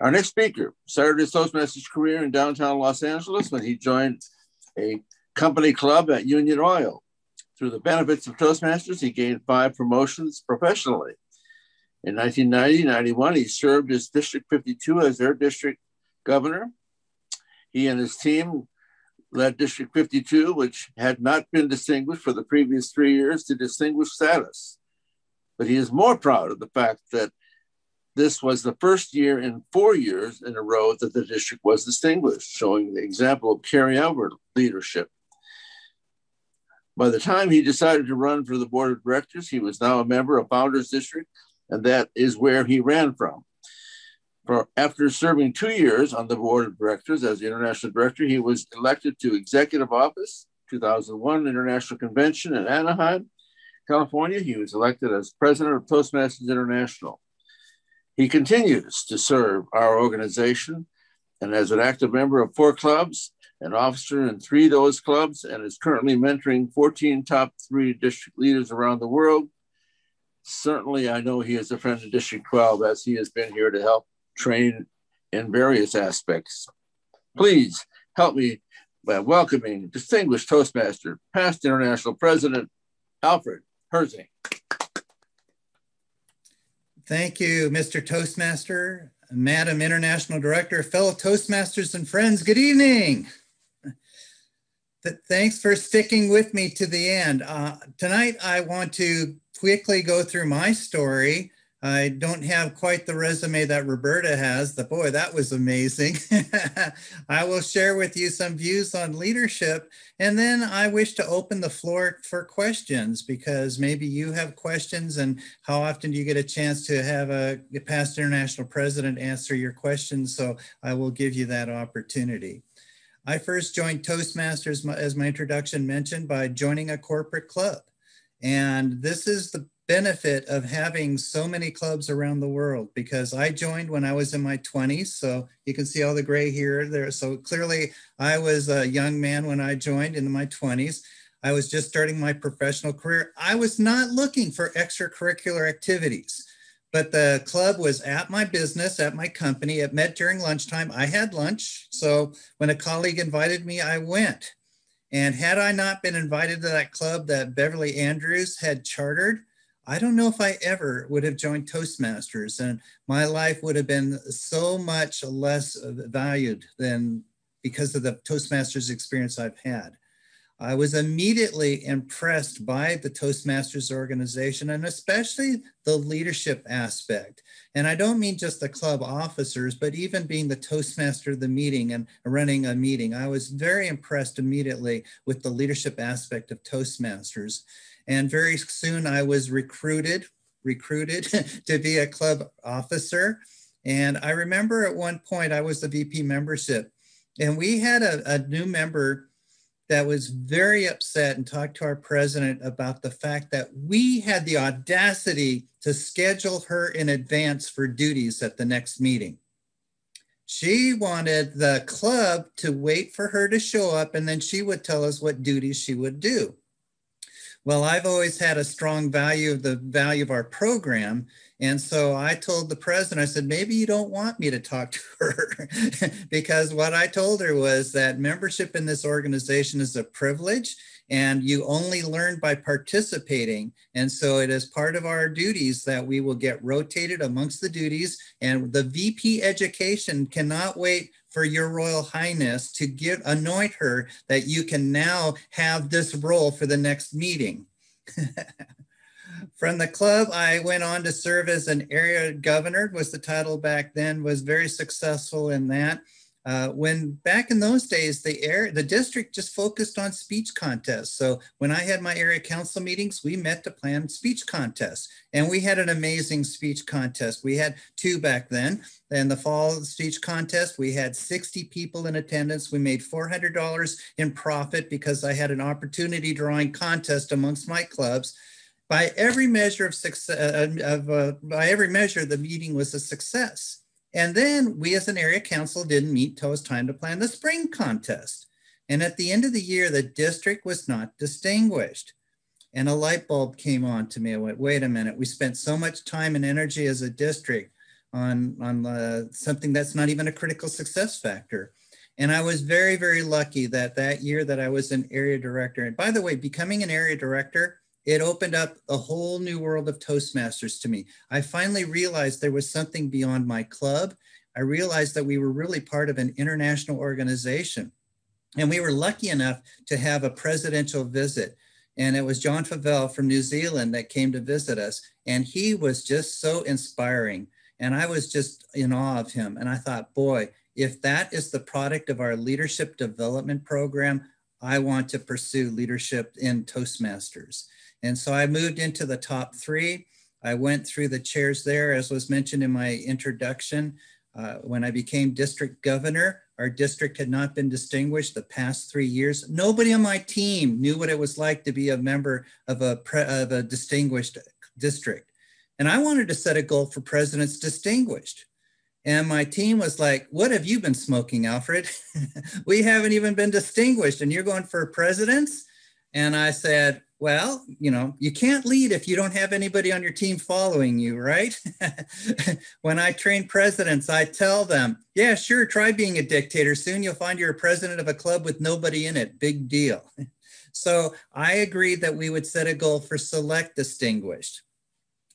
Our next speaker started his Toastmasters career in downtown Los Angeles when he joined a company club at Union Oil. Through the benefits of Toastmasters, he gained 5 promotions professionally. In 1990-91, he served as District 52 as their district governor. He and his team led District 52, which had not been distinguished for the previous 3 years, to distinguished status. But he is more proud of the fact that this was the first year in 4 years in a row that the district was distinguished, showing the example of Carey Albert leadership. By the time he decided to run for the board of directors, he was now a member of Founders District, and that is where he ran from. After serving 2 years on the board of directors as the international director, he was elected to executive office, 2001 International Convention in Anaheim, California. He was elected as president of Toastmasters International. He continues to serve our organization and as an active member of 4 clubs, an officer in 3 of those clubs, and is currently mentoring 14 top 3 district leaders around the world. Certainly, I know he is a friend of District 12 as he has been here to help train in various aspects. Please help me by welcoming distinguished Toastmaster, past international president, Alfred Herzing. Thank you, Mr. Toastmaster, Madam International Director, fellow Toastmasters and friends, good evening. Thanks for sticking with me to the end. Tonight, I want to quickly go through my story. I don't have quite the resume that Roberta has. Boy, that was amazing. I will share with you some views on leadership, and then I wish to open the floor for questions, because maybe you have questions, and how often do you get a chance to have a past international president answer your questions? So I will give you that opportunity. I first joined Toastmasters, as my introduction mentioned, by joining a corporate club. And this is the benefit of having so many clubs around the world, because I joined when I was in my 20s. So you can see all the gray here there. So clearly I was a young man when I joined in my 20s. I was just starting my professional career. I was not looking for extracurricular activities, but the club was at my business, at my company. It met during lunchtime. I had lunch. So when a colleague invited me, I went. And had I not been invited to that club that Beverly Andrews had chartered, I don't know if I ever would have joined Toastmasters, and my life would have been so much less valued than because of the Toastmasters experience I've had. I was immediately impressed by the Toastmasters organization, and especially the leadership aspect. And I don't mean just the club officers, but even being the Toastmaster of the meeting and running a meeting. I was very impressed immediately with the leadership aspect of Toastmasters. And very soon I was recruited to be a club officer. And I remember at one point I was the VP membership, and we had a new member that was very upset and talked to our president about the fact that we had the audacity to schedule her in advance for duties at the next meeting. She wanted the club to wait for her to show up, and then she would tell us what duties she would do. Well, I've always had a strong value of the value of our program. And so I told the president, I said, maybe you don't want me to talk to her, because what I told her was that membership in this organization is a privilege, and you only learn by participating. And so it is part of our duties that we will get rotated amongst the duties, and the VP education cannot wait for your Royal Highness to anoint her that you can now have this role for the next meeting. From the club, I went on to serve as an area governor, was the title back then, was very successful in that. When back in those days, the district just focused on speech contests. So when I had my area council meetings, we met to plan speech contests, and we had an amazing speech contest. We had 2 back then. In the fall speech contest, we had 60 people in attendance. We made $400 in profit because I had an opportunity drawing contest amongst my clubs. By every measure of success, by every measure, the meeting was a success. And then we as an area council didn't meet till it was time to plan the spring contest. And at the end of the year, the district was not distinguished. And a light bulb came on to me. I went, wait a minute, we spent so much time and energy as a district. on something that's not even a critical success factor. And I was very, very lucky that that year that I was an area director. And by the way, becoming an area director, it opened up a whole new world of Toastmasters to me. I finally realized there was something beyond my club. I realized that we were really part of an international organization. And we were lucky enough to have a presidential visit. And it was John Favell from New Zealand that came to visit us. And he was just so inspiring. And I was just in awe of him. And I thought, boy, if that is the product of our leadership development program, I want to pursue leadership in Toastmasters. And so I moved into the top three. I went through the chairs there, as was mentioned in my introduction. When I became district governor, our district had not been distinguished the past 3 years. Nobody on my team knew what it was like to be a member of a distinguished district. And I wanted to set a goal for President's Distinguished. And my team was like, what have you been smoking, Alfred? We haven't even been distinguished and you're going for presidents? And I said, well, you know, you can't lead if you don't have anybody on your team following you, right? When I train presidents, I tell them, yeah, sure, try being a dictator. Soon you'll find you're a president of a club with nobody in it. Big deal. So I agreed that we would set a goal for select distinguished.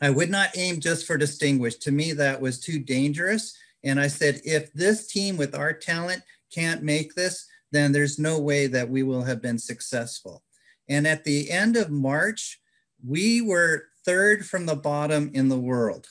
I would not aim just for distinguished. To me, that was too dangerous. And I said, if this team with our talent can't make this, then there's no way that we will have been successful. And at the end of March, we were third from the bottom in the world.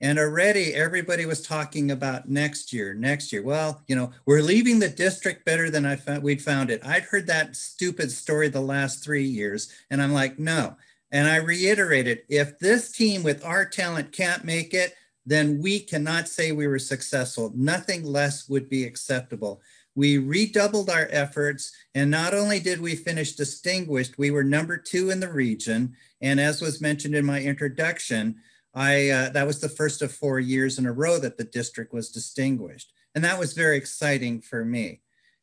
And already everybody was talking about next year. Well, you know, we're leaving the district better than we'd found it. I'd heard that stupid story the last 3 years. And I'm like, no. And I reiterated, if this team with our talent can't make it, then we cannot say we were successful. Nothing less would be acceptable. We redoubled our efforts, and not only did we finish distinguished, we were number 2 in the region. And as was mentioned in my introduction, that was the first of 4 years in a row that the district was distinguished. And that was very exciting for me.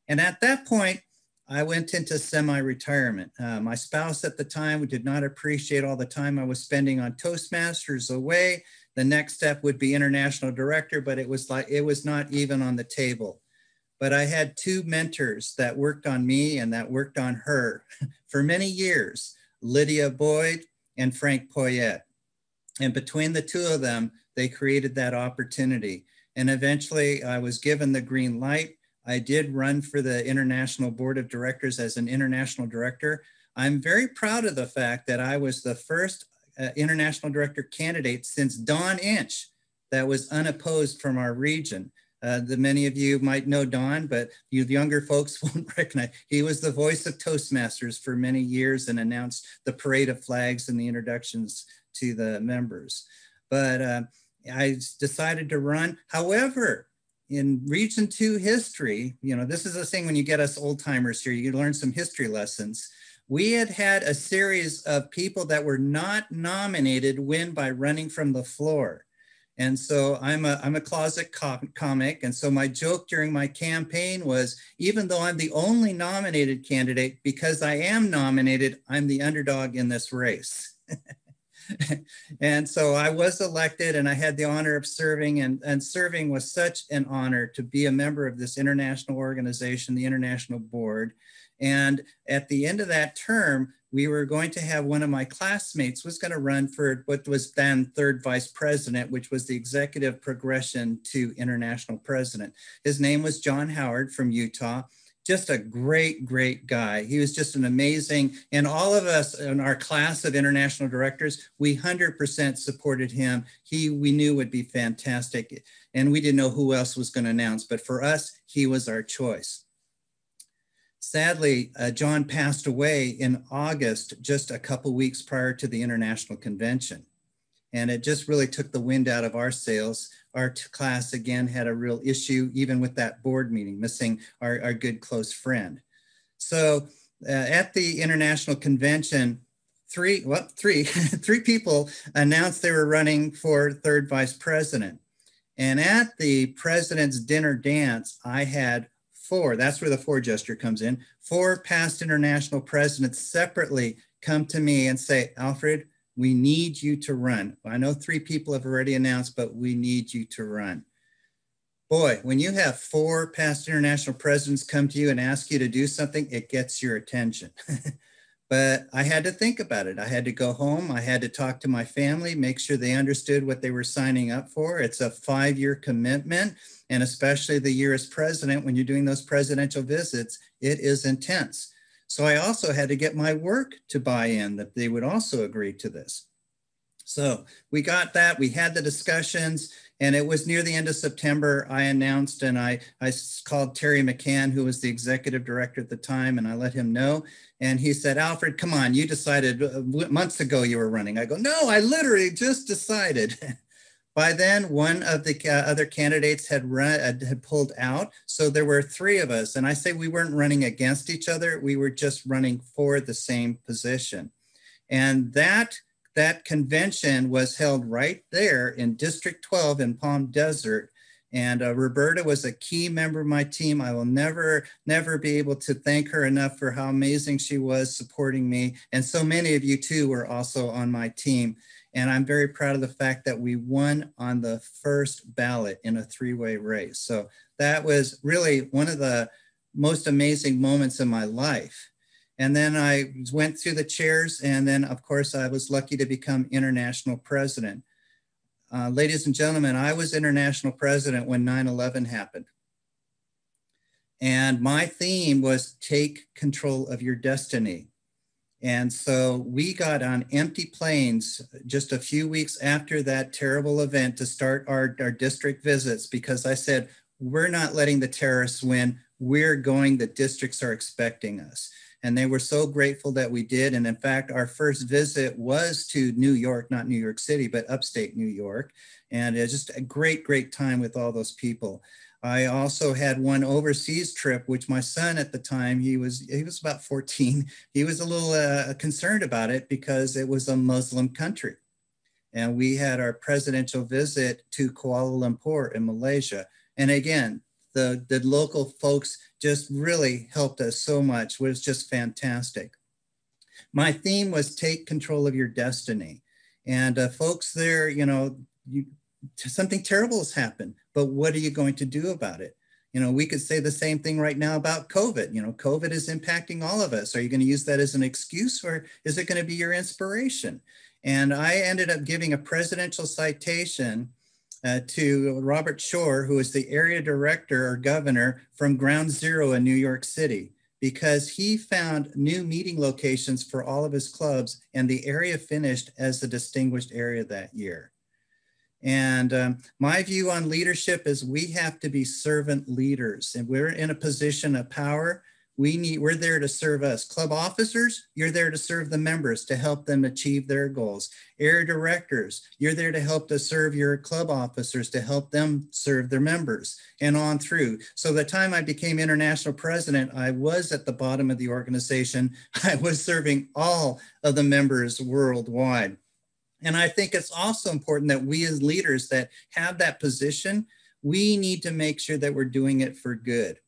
And at that point, I went into semi-retirement. My spouse at the time did not appreciate all the time I was spending on Toastmasters away. The next step would be international director, but it was not even on the table. But I had two mentors that worked on me and that worked on her for many years, Lydia Boyd and Frank Poyette. And between the two of them, they created that opportunity. And eventually I was given the green light. I did run for the International Board of Directors as an international director. I'm very proud of the fact that I was the first international director candidate since Don Inch that was unopposed from our region. Many of you might know Don, but you younger folks won't recognize. He was the voice of Toastmasters for many years and announced the parade of flags and the introductions to the members. But I decided to run. However, in Region 2 history, you know, this is the thing when you get us old timers here, you learn some history lessons. We had a series of people that were not nominated win by running from the floor. And so I'm a closet comic. And so my joke during my campaign was, even though I'm the only nominated candidate, because I am nominated, I'm the underdog in this race. And so I was elected and I had the honor of serving, and serving was such an honor to be a member of this international organization, the International Board. And at the end of that term, we were going to have one of my classmates was going to run for what was then third vice president, which was the executive progression to international president. His name was John Howard from Utah. Just a great, great guy. He was just an amazing, and all of us in our class of international directors, we 100% supported him. We knew would be fantastic, and we didn't know who else was going to announce, but for us, he was our choice. Sadly, John passed away in August, just a couple weeks prior to the international convention. And it just really took the wind out of our sails. Our class again had a real issue, even with that board meeting, missing our good close friend. So at the international convention, three people announced they were running for third vice president. And at the president's dinner dance, I had 4, that's where the 4 gesture comes in. 4 past international presidents separately come to me and say, Alfred, We need you to run. I know 3 people have already announced, but we need you to run. Boy, when you have 4 past international presidents come to you and ask you to do something, it gets your attention. But I had to think about it. I had to go home. I had to talk to my family, make sure they understood what they were signing up for. It's a 5-year commitment. And especially the year as president, when you're doing those presidential visits, it is intense. So I also had to get my work to buy in that they would also agree to this. So we got that, we had the discussions, and it was near the end of September. I announced and I called Terry McCann, who was the executive director at the time, and I let him know. And he said, Alfred, come on, you decided months ago you were running. I go, no, I literally just decided. By then, one of the other candidates had pulled out. So there were 3 of us. And I say we weren't running against each other. We were just running for the same position. And that convention was held right there in District 12 in Palm Desert. And Roberta was a key member of my team. I will never be able to thank her enough for how amazing she was supporting me. And so many of you too were also on my team. And I'm very proud of the fact that we won on the first ballot in a 3-way race. So that was really one of the most amazing moments in my life. And then I went through the chairs, and then of course I was lucky to become international president. Ladies and gentlemen, I was international president when 9/11 happened. And my theme was take control of your destiny. And so we got on empty planes just a few weeks after that terrible event to start our district visits, because I said, we're not letting the terrorists win. We're going, the districts are expecting us. And they were so grateful that we did. And in fact, our first visit was to New York, not New York City, but upstate New York. And it's just a great, great time with all those people. I also had one overseas trip, which my son at the time, he was about 14. He was a little concerned about it because it was a Muslim country. And we had our presidential visit to Kuala Lumpur in Malaysia. And again, the local folks just really helped us so much. It was just fantastic. My theme was take control of your destiny. And folks there, you know, something terrible has happened, but what are you going to do about it? You know, we could say the same thing right now about COVID. You know, COVID is impacting all of us. Are you going to use that as an excuse, or is it going to be your inspiration? And I ended up giving a presidential citation to Robert Shore, who is the area director or governor from Ground Zero in New York City, because he found new meeting locations for all of his clubs, and the area finished as the distinguished area that year. And my view on leadership is we have to be servant leaders, and we're in a position of power. We're there to serve us. Club officers, you're there to serve the members, to help them achieve their goals. Area directors, you're there to help to serve your club officers, to help them serve their members, and on through. So the time I became international president, I was at the bottom of the organization. I was serving all of the members worldwide. And I think it's also important that we as leaders that have that position, we need to make sure that we're doing it for good.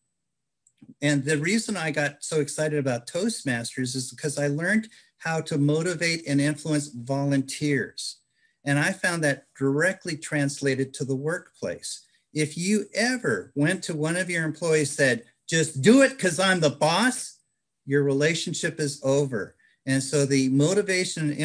And the reason I got so excited about Toastmasters is because I learned how to motivate and influence volunteers. And I found that directly translated to the workplace. If you ever went to one of your employees said, just do it because I'm the boss, your relationship is over. And so the motivation and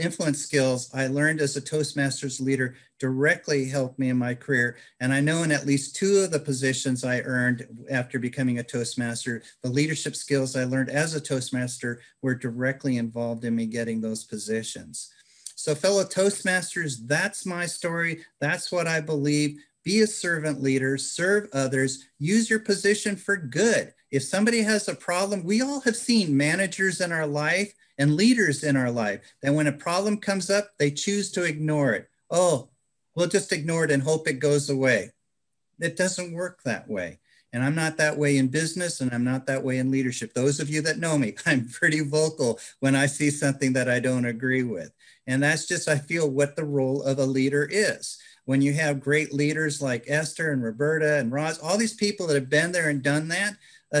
influence skills I learned as a Toastmasters leader directly helped me in my career. And I know in at least 2 of the positions I earned after becoming a Toastmaster, the leadership skills I learned as a Toastmaster were directly involved in me getting those positions. So fellow Toastmasters, that's my story. That's what I believe. Be a servant leader, serve others, use your position for good. If somebody has a problem, we all have seen managers in our life and leaders in our life that when a problem comes up, they choose to ignore it. Oh, we'll just ignore it and hope it goes away. It doesn't work that way. And I'm not that way in business, and I'm not that way in leadership. Those of you that know me, I'm pretty vocal when I see something that I don't agree with. And that's just, I feel, what the role of a leader is. when you have great leaders like Esther and Roberta and Roz, all these people that have been there and done that,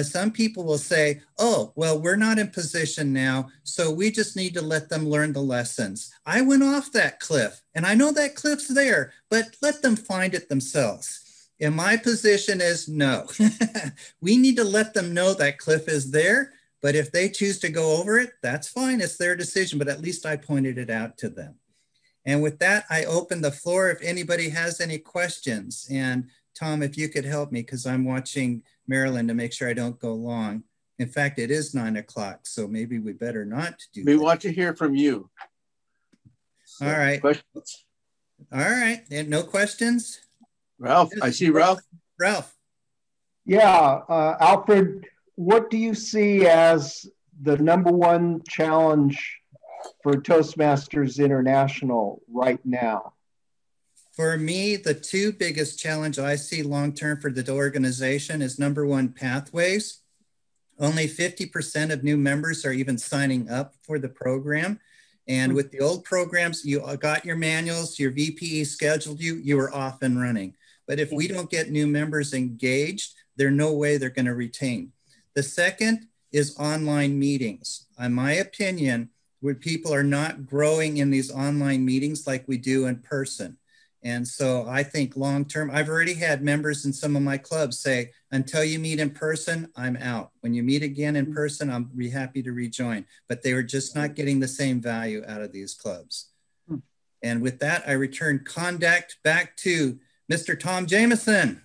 some people will say, oh, well, we're not in position now, so we just need to let them learn the lessons. I went off that cliff, and I know that cliff's there, but let them find it themselves. And my position is no. We need to let them know that cliff is there, but if they choose to go over it, that's fine, it's their decision, but at least I pointed it out to them. And with that, I open the floor if anybody has any questions. And Tom, if you could help me, because I'm watching Marilyn to make sure I don't go long. In fact, it is 9 o'clock, so maybe we better not do that. We want to hear from you. So, all right. Questions? All right, and no questions? Ralph, I see Ralph. Ralph. Yeah, Alfred, what do you see as the #1 challenge for Toastmasters International right now? For me, the two biggest challenge I see long-term for the organization is #1, Pathways. Only 50% of new members are even signing up for the program. And with the old programs, you got your manuals, your VPE scheduled you, you were off and running. But if we don't get new members engaged, there's no way they're going to retain. The second is online meetings. In my opinion, where people are not growing in these online meetings like we do in person. And so I think long-term, I've already had members in some of my clubs say, until you meet in person, I'm out. When you meet again in person, I'm happy to rejoin. But they were just not getting the same value out of these clubs. And with that, I return contact back to Mr. Tom Jamison.